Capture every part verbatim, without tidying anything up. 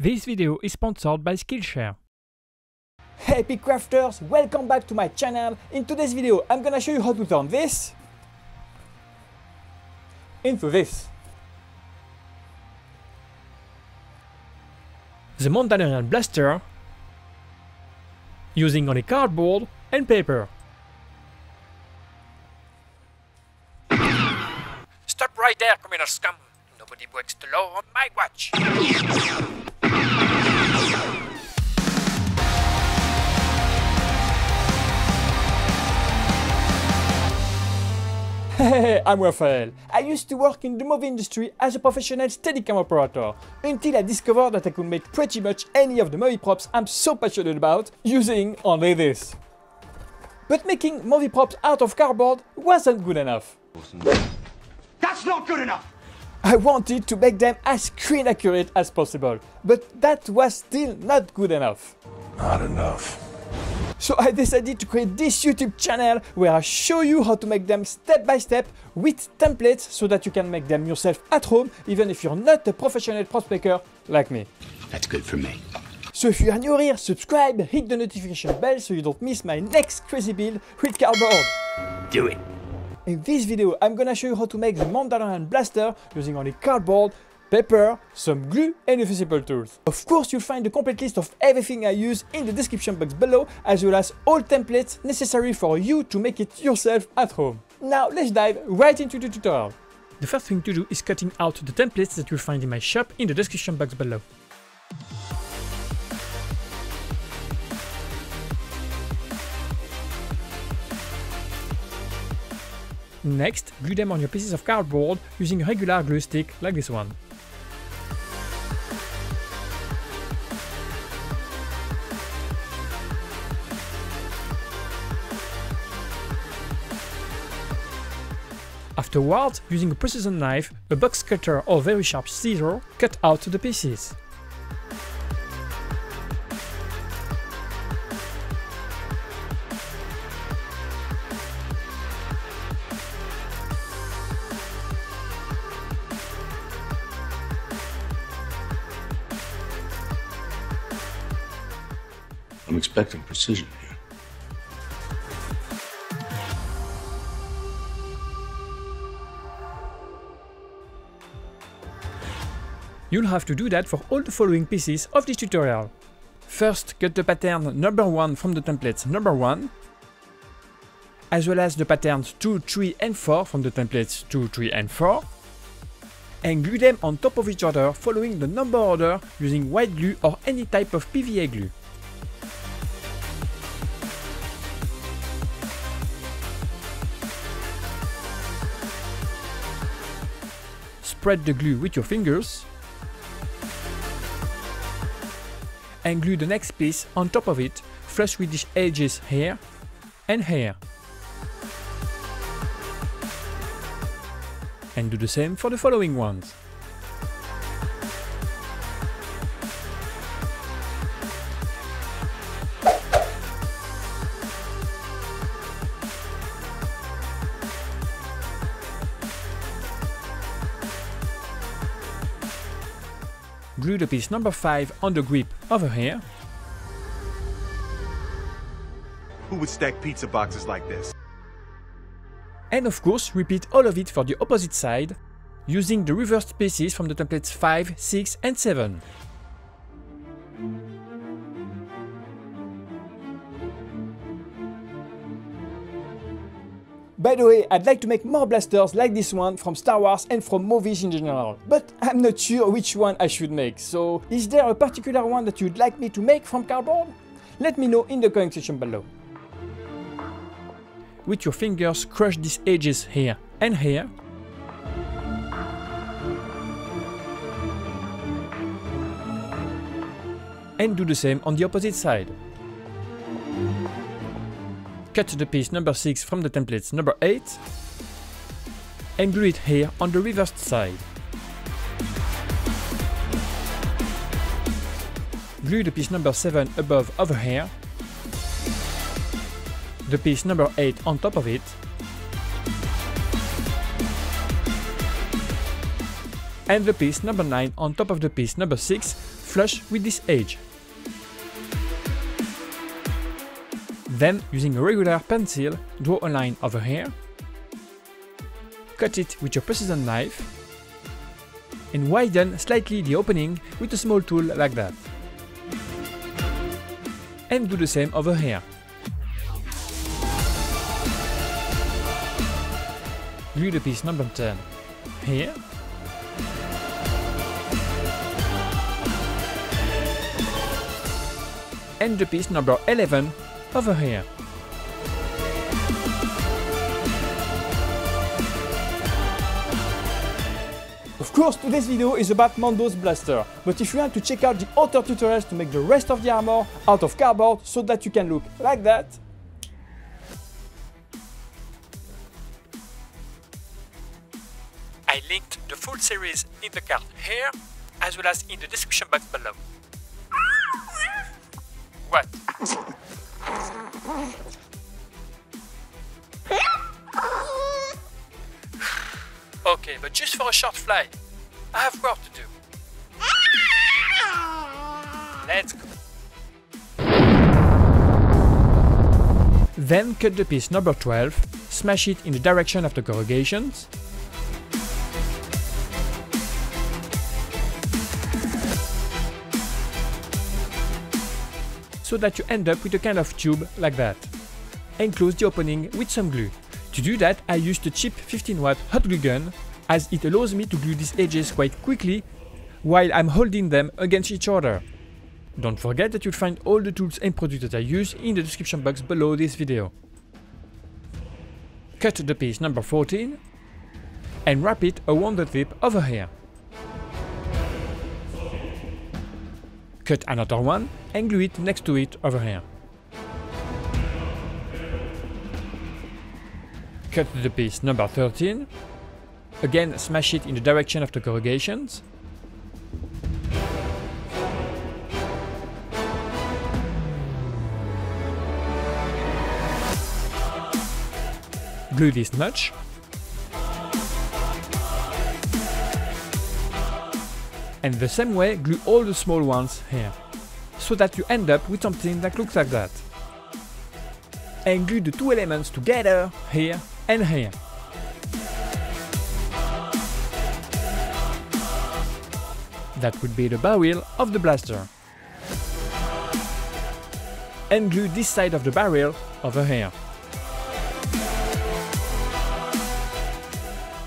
This video is sponsored by Skillshare. Hey Epic Crafters, welcome back to my channel. In today's video, I'm gonna show you how to turn this into this. The Mandalorian blaster using only cardboard and paper. Stop right there, criminal scum. Nobody breaks the law on my watch. Hey, I'm Raphaël. I used to work in the movie industry as a professional steadicam operator until I discovered that I could make pretty much any of the movie props I'm so passionate about using only this. But making movie props out of cardboard wasn't good enough. That's not good enough! I wanted to make them as screen accurate as possible, but that was still not good enough. Not enough. So I decided to create this YouTube channel where I show you how to make them step by step with templates so that you can make them yourself at home even if you're not a professional prop maker like me. That's good for me. So if you are new here, subscribe, hit the notification bell so you don't miss my next crazy build with cardboard. Do it! In this video, I'm gonna show you how to make the Mandalorian blaster using only cardboard, paper, some glue and reversible tools. Of course, you'll find the complete list of everything I use in the description box below, as well as all templates necessary for you to make it yourself at home. Now let's dive right into the tutorial. The first thing to do is cutting out the templates that you'll find in my shop in the description box below. Next, glue them on your pieces of cardboard using a regular glue stick like this one. Afterwards, using a precision knife, a box cutter or very sharp scissor, cut out the pieces. I'm expecting precision here. You'll have to do that for all the following pieces of this tutorial. First, cut the pattern number one from the templates number one, as well as the patterns two, three and four from the templates two, three and four, and glue them on top of each other following the number order using white glue or any type of P V A glue. Spread the glue with your fingers and glue the next piece on top of it, flush with the edges here and here. And do the same for the following ones. Glue the piece number five on the grip over here. Who would stack pizza boxes like this? And of course, repeat all of it for the opposite side, using the reversed pieces from the templates five, six and seven. By the way, I'd like to make more blasters like this one from Star Wars and from movies in general, but I'm not sure which one I should make, so is there a particular one that you'd like me to make from cardboard? Let me know in the comment section below. With your fingers, crush these edges here and here. And do the same on the opposite side. Cut the piece number six from the templates number eight and glue it here on the reversed side. Glue the piece number seven above over here, the piece number eight on top of it, and the piece number nine on top of the piece number six flush with this edge. Then, using a regular pencil, draw a line over here, cut it with your precision knife, and widen slightly the opening with a small tool like that. And do the same over here. Glue the piece number ten here. And the piece number eleven over here. Of course, today's video is about Mando's blaster, but if you want to check out the other tutorials to make the rest of the armor out of cardboard so that you can look like that, I linked the full series in the card here, as well as in the description box below. What? Okay, but just for a short flight. I have work to do. Let's go. Then cut the piece number twelve, smash it in the direction of the corrugations. So that you end up with a kind of tube like that, and close the opening with some glue. To do that, I used a cheap fifteen watt hot glue gun, as it allows me to glue these edges quite quickly while I'm holding them against each other. Don't forget that you'll find all the tools and products that I use in the description box below this video. Cut the piece number fourteen and wrap it around the tip over here. Cut another one and glue it next to it over here. Cut the piece number thirteen. Again, smash it in the direction of the corrugations. Glue this notch. And the same way, glue all the small ones here, so that you end up with something that looks like that. And glue the two elements together, here and here. That would be the barrel of the blaster. And glue this side of the barrel over here.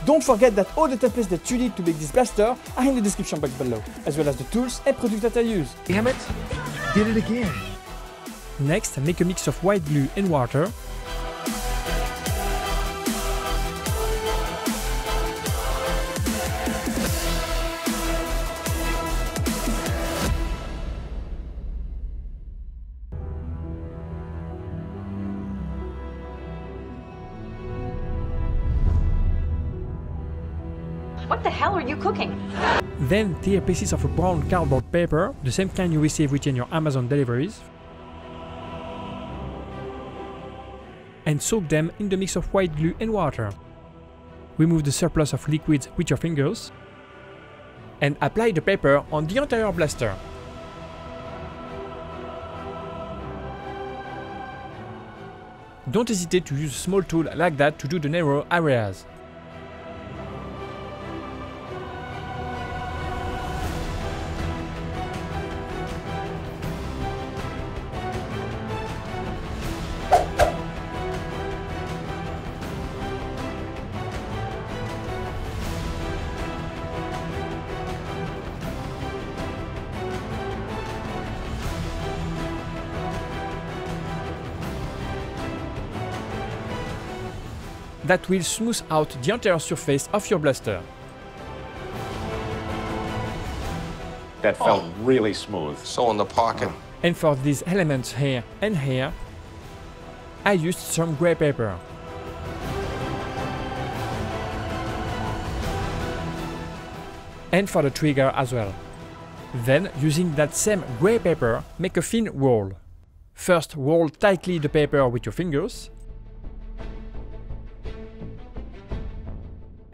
Don't forget that all the templates that you need to make this blaster are in the description box below, as well as the tools and products that I use. Damn it! Did it again! Next, make a mix of white glue and water. What the hell are you cooking? Then tear pieces of a brown cardboard paper, the same kind you receive within your Amazon deliveries, and soak them in the mix of white glue and water. Remove the surplus of liquids with your fingers, and apply the paper on the entire blaster. Don't hesitate to use a small tool like that to do the narrow areas. That will smooth out the entire surface of your blaster. That felt oh. really smooth. So in the pocket. And for these elements here and here, I used some grey paper. And for the trigger as well. Then, using that same grey paper, make a thin roll. First, roll tightly the paper with your fingers,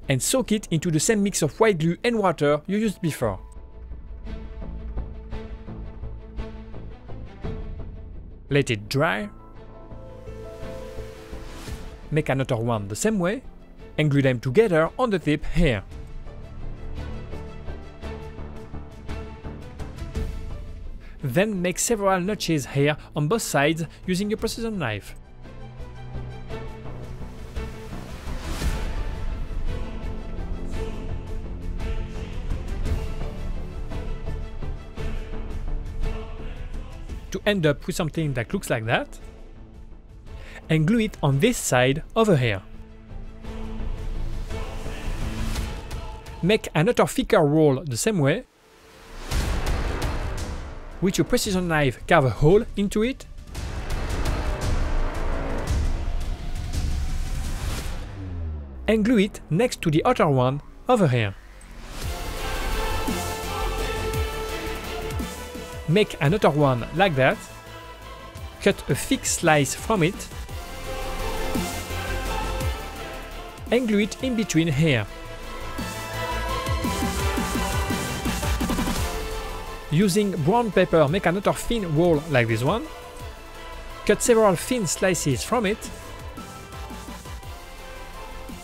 and soak it into the same mix of white glue and water you used before. let it dry, make another one the same way, and glue them together on the tip here. Then make several notches here on both sides using your precision knife. To end up with something that looks like that, and glue it on this side over here. Make another thicker roll the same way. With your precision knife, carve a hole into it. And glue it next to the other one over here. Make another one like that. Cut a thick slice from it. And glue it in between here. Using brown paper, make another thin roll like this one. Cut several thin slices from it.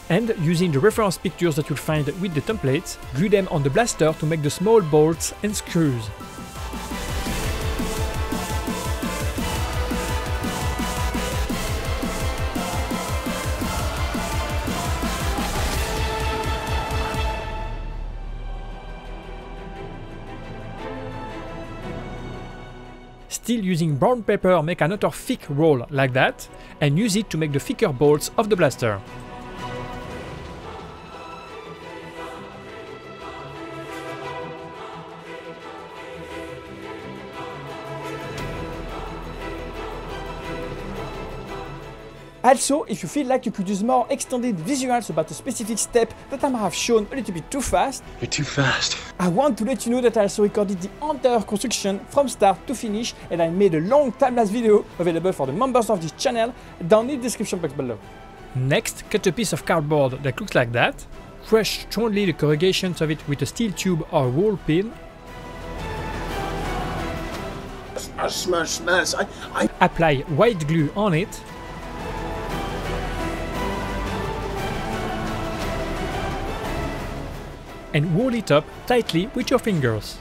And using the reference pictures that you'll find with the templates, glue them on the blaster to make the small bolts and screws. Still using brown paper, make another thick roll like that and use it to make the thicker bolts of the blaster. Also, if you feel like you produce more extended visuals about a specific step that I might have shown a little bit too fast, You're too fast. I want to let you know that I also recorded the entire construction from start to finish, and I made a long time-lapse video available for the members of this channel down in the description box below. Next, cut a piece of cardboard that looks like that, crush strongly the corrugations of it with a steel tube or wool pin, smash, smash, smash. I, I... apply white glue on it, and roll it up tightly with your fingers.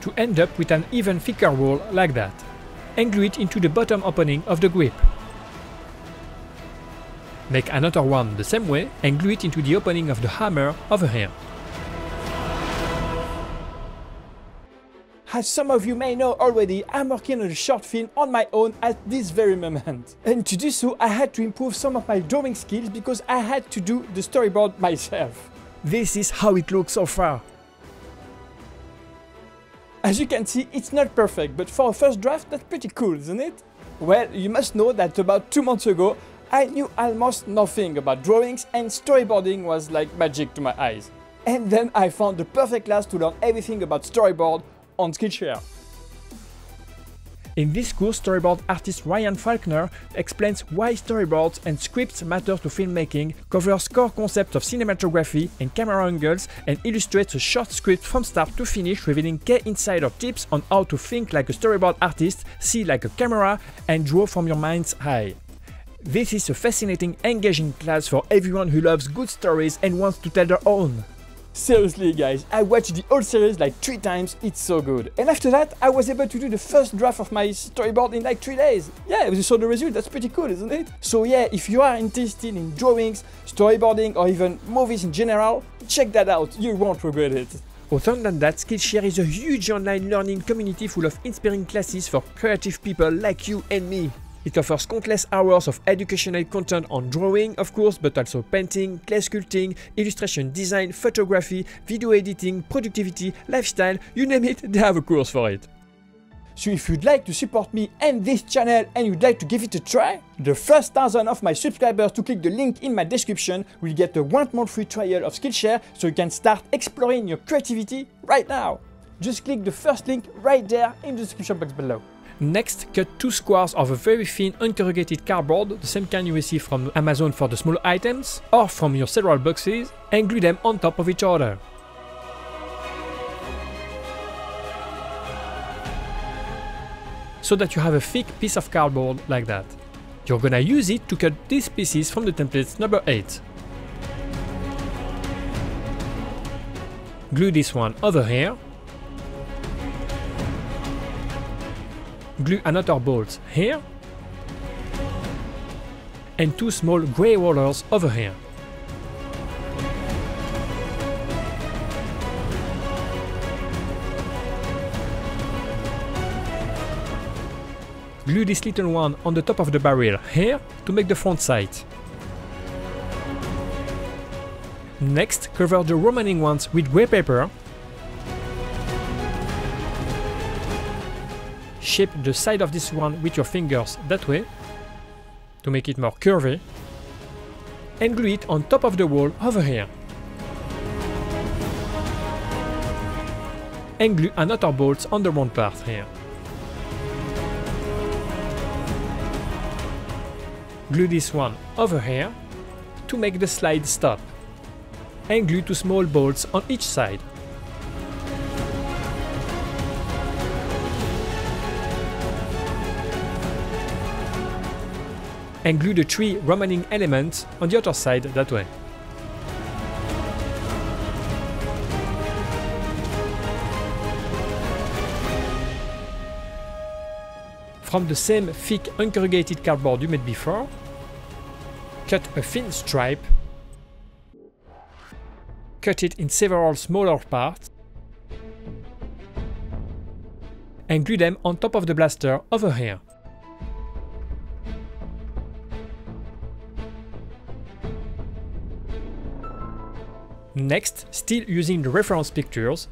To end up with an even thicker roll like that. And glue it into the bottom opening of the grip. Make another one the same way and glue it into the opening of the hammer over here. As some of you may know already, I'm working on a short film on my own at this very moment. And to do so, I had to improve some of my drawing skills because I had to do the storyboard myself. This is how it looks so far. As you can see, it's not perfect, but for a first draft, that's pretty cool, isn't it? Well, you must know that about two months ago, I knew almost nothing about drawings and storyboarding was like magic to my eyes. And then I found the perfect class to learn everything about storyboard on Skillshare. In this course, storyboard artist Ryan Falkner explains why storyboards and scripts matter to filmmaking, covers core concepts of cinematography and camera angles, and illustrates a short script from start to finish, revealing key insider tips on how to think like a storyboard artist, see like a camera, and draw from your mind's eye. This is a fascinating, engaging class for everyone who loves good stories and wants to tell their own. Seriously guys, I watched the whole series like three times, it's so good. And after that, I was able to do the first draft of my storyboard in like three days. Yeah, you saw the result, that's pretty cool, isn't it? So yeah, if you are interested in drawings, storyboarding or even movies in general, check that out, you won't regret it. Other than that, Skillshare is a huge online learning community full of inspiring classes for creative people like you and me. It offers countless hours of educational content on drawing, of course, but also painting, clay sculpting, illustration design, photography, video editing, productivity, lifestyle, you name it, they have a course for it. So if you'd like to support me and this channel and you'd like to give it a try, the first thousand of my subscribers to click the link in my description will get a one-month free trial of Skillshare so you can start exploring your creativity right now. Just click the first link right there in the description box below. Next, cut two squares of a very thin uncorrugated cardboard, the same kind you receive from Amazon for the small items, or from your several boxes, and glue them on top of each other. so that you have a thick piece of cardboard like that. You're gonna use it to cut these pieces from the template number eight. Glue this one over here. Glue another bolt here. And two small grey rollers over here. Glue this little one on the top of the barrel here to make the front sight. Next, cover the remaining ones with grey paper. Shape the side of this one with your fingers that way to make it more curvy. And glue it on top of the wall over here. And glue another bolt on the round part here. Glue this one over here to make the slide stop, and glue two small bolts on each side. And glue the three remaining elements on the other side that way. From the same thick uncorrugated cardboard you made before, cut a thin stripe, cut it in several smaller parts, and glue them on top of the blaster over here. Next, still using the reference pictures,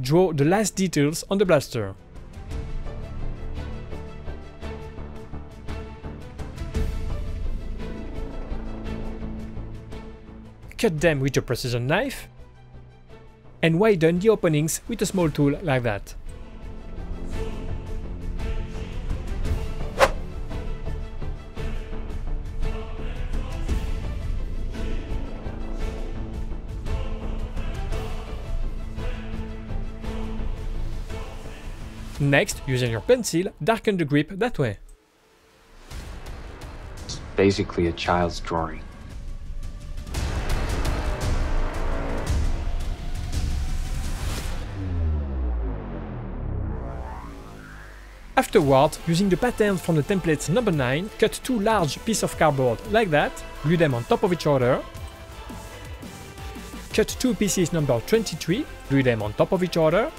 draw the last details on the blaster. Cut them with a precision knife and widen the openings with a small tool like that. Next, using your pencil, darken the grip that way. It's basically a child's drawing. Afterward, using the pattern from the template number nine, cut two large pieces of cardboard like that, glue them on top of each other. Cut two pieces number twenty-three, glue them on top of each other.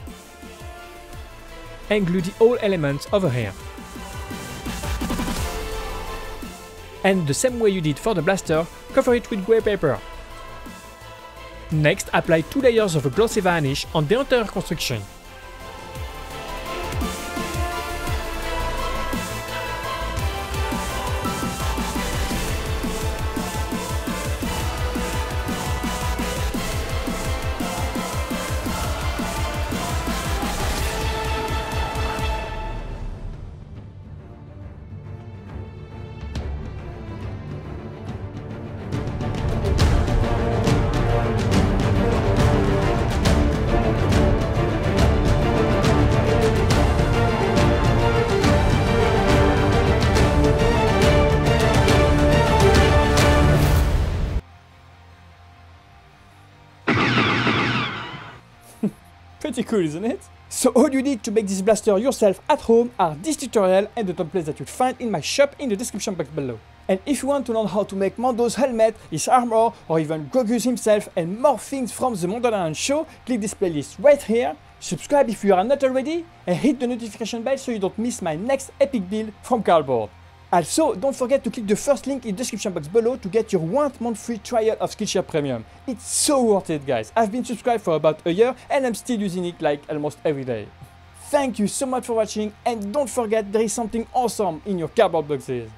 And glue the whole elements over here. And the same way you did for the blaster, cover it with grey paper. Next, apply two layers of a glossy varnish on the entire construction. Pretty cool, isn't it? So all you need to make this blaster yourself at home are this tutorial and the templates that you'll find in my shop in the description box below. And if you want to learn how to make Mando's helmet, his armor, or even Grogu's himself and more things from the Mandalorian show, click this playlist right here, subscribe if you are not already, and hit the notification bell so you don't miss my next epic build from cardboard. Also, don't forget to click the first link in the description box below to get your one month free trial of Skillshare Premium. It's so worth it, guys. I've been subscribed for about a year and I'm still using it like almost every day. Thank you so much for watching, and don't forget there is something awesome in your cardboard boxes.